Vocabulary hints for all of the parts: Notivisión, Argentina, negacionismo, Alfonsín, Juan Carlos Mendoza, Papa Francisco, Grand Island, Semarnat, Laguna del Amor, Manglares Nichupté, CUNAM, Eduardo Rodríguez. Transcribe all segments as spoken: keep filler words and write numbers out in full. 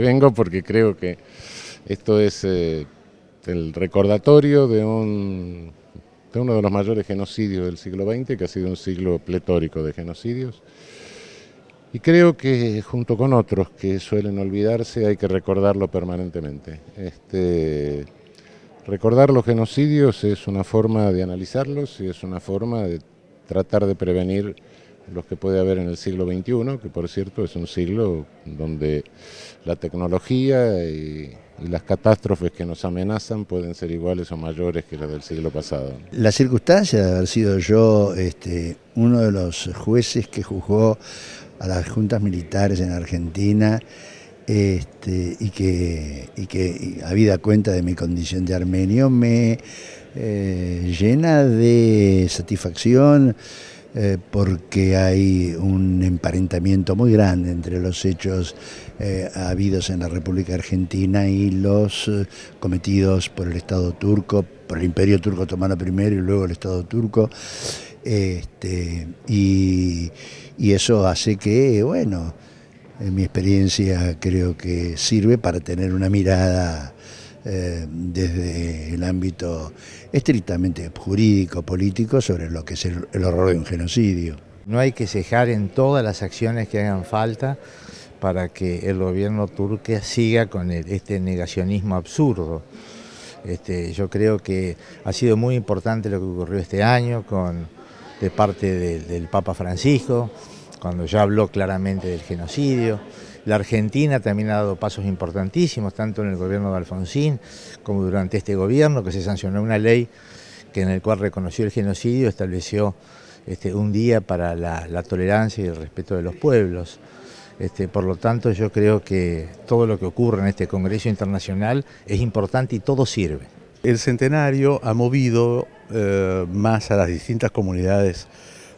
Vengo porque creo que esto es eh, el recordatorio de, un, de uno de los mayores genocidios del siglo veinte, que ha sido un siglo pletórico de genocidios. Y creo que junto con otros que suelen olvidarse hay que recordarlo permanentemente. Este, recordar los genocidios es una forma de analizarlos y es una forma de tratar de prevenir los que puede haber en el siglo veintiuno, que por cierto es un siglo donde la tecnología y, y las catástrofes que nos amenazan pueden ser iguales o mayores que las del siglo pasado. La circunstancia de haber sido yo este, uno de los jueces que juzgó a las juntas militares en Argentina este, y que, y que y, habida cuenta de mi condición de armenio, me eh, llena de satisfacción, Eh, porque hay un emparentamiento muy grande entre los hechos eh, habidos en la República Argentina y los eh, cometidos por el Estado turco, por el Imperio Turco Otomano primero y luego el Estado turco, este, y, y eso hace que, bueno, en mi experiencia creo que sirve para tener una mirada Eh, desde el ámbito estrictamente jurídico, político, sobre lo que es el, el horror de un genocidio. No hay que cejar en todas las acciones que hagan falta para que el gobierno turco siga con el, este negacionismo absurdo. Este, yo creo que ha sido muy importante lo que ocurrió este año con, de parte de, del Papa Francisco, cuando ya habló claramente del genocidio. La Argentina también ha dado pasos importantísimos, tanto en el gobierno de Alfonsín como durante este gobierno, que se sancionó una ley que en la cual reconoció el genocidio, estableció este, un día para la, la tolerancia y el respeto de los pueblos. Este, por lo tanto, yo creo que todo lo que ocurre en este Congreso Internacional es importante y todo sirve. El centenario ha movido eh, más a las distintas comunidades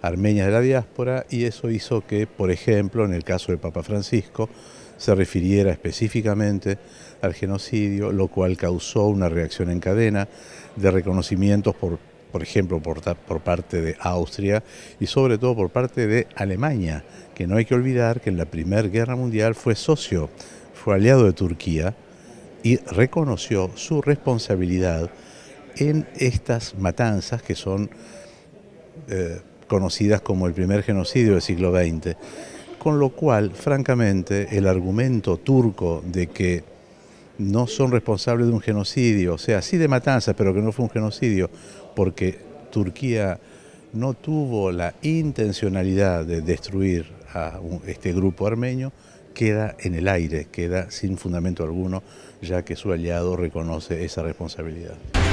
armenias de la diáspora, y eso hizo que, por ejemplo, en el caso del Papa Francisco, se refiriera específicamente al genocidio, lo cual causó una reacción en cadena de reconocimientos, por, por ejemplo, por, por parte de Austria y sobre todo por parte de Alemania, que no hay que olvidar que en la Primera Guerra Mundial fue socio, fue aliado de Turquía y reconoció su responsabilidad en estas matanzas que son Eh, conocidas como el primer genocidio del siglo veinte, con lo cual, francamente, el argumento turco de que no son responsables de un genocidio, o sea, sí de matanzas, pero que no fue un genocidio, porque Turquía no tuvo la intencionalidad de destruir a este grupo armenio, queda en el aire, queda sin fundamento alguno, ya que su aliado reconoce esa responsabilidad.